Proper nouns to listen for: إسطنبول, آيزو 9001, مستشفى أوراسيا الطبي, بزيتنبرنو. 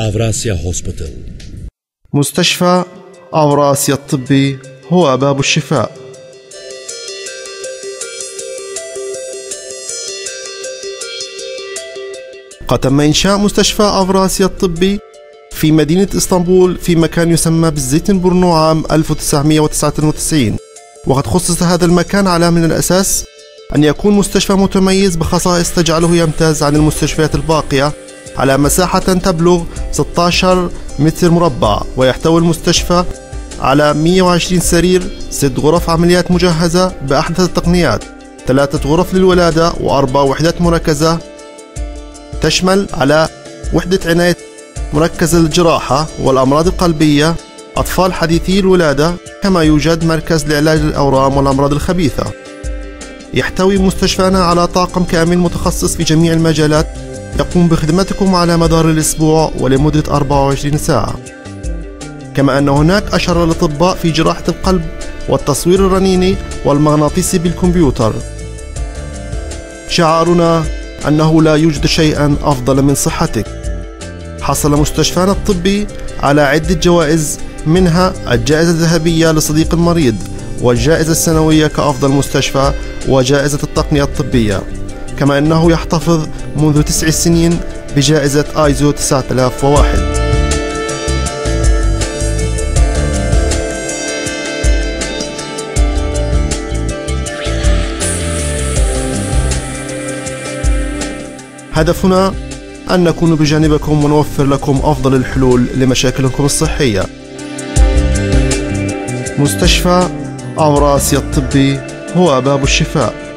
أوراسيا هوسبيتال. مستشفى أوراسيا الطبي هو باب الشفاء. قد تم إنشاء مستشفى أوراسيا الطبي في مدينة إسطنبول في مكان يسمى بزيتنبرنو عام 1999، وقد خصص هذا المكان على من الأساس أن يكون مستشفى متميز بخصائص تجعله يمتاز عن المستشفيات الباقية على مساحة تبلغ 16 متر مربع، ويحتوي المستشفى على 120 سرير، 6 غرف عمليات مجهزة بأحدث التقنيات، 3 غرف للولادة و4 وحدات مركزة تشمل على وحدة عناية مركز الجراحة والأمراض القلبية، أطفال حديثي الولادة، كما يوجد مركز لعلاج الأورام والأمراض الخبيثة. يحتوي مستشفانا على طاقم كامل متخصص في جميع المجالات يقوم بخدمتكم على مدار الأسبوع ولمدة 24 ساعة، كما أن هناك أشرى الأطباء في جراحة القلب والتصوير الرنيني والمغناطيسي بالكمبيوتر. شعارنا أنه لا يوجد شيئا أفضل من صحتك. حصل مستشفانا الطبي على عدة جوائز، منها الجائزة الذهبية لصديق المريض، والجائزة السنوية كأفضل مستشفى، وجائزة التقنية الطبية، كما أنه يحتفظ منذ 9 سنين بجائزة آيزو 9001. هدفنا أن نكون بجانبكم ونوفر لكم أفضل الحلول لمشاكلكم الصحية. مستشفى أوراسيا الطبي هو باب الشفاء.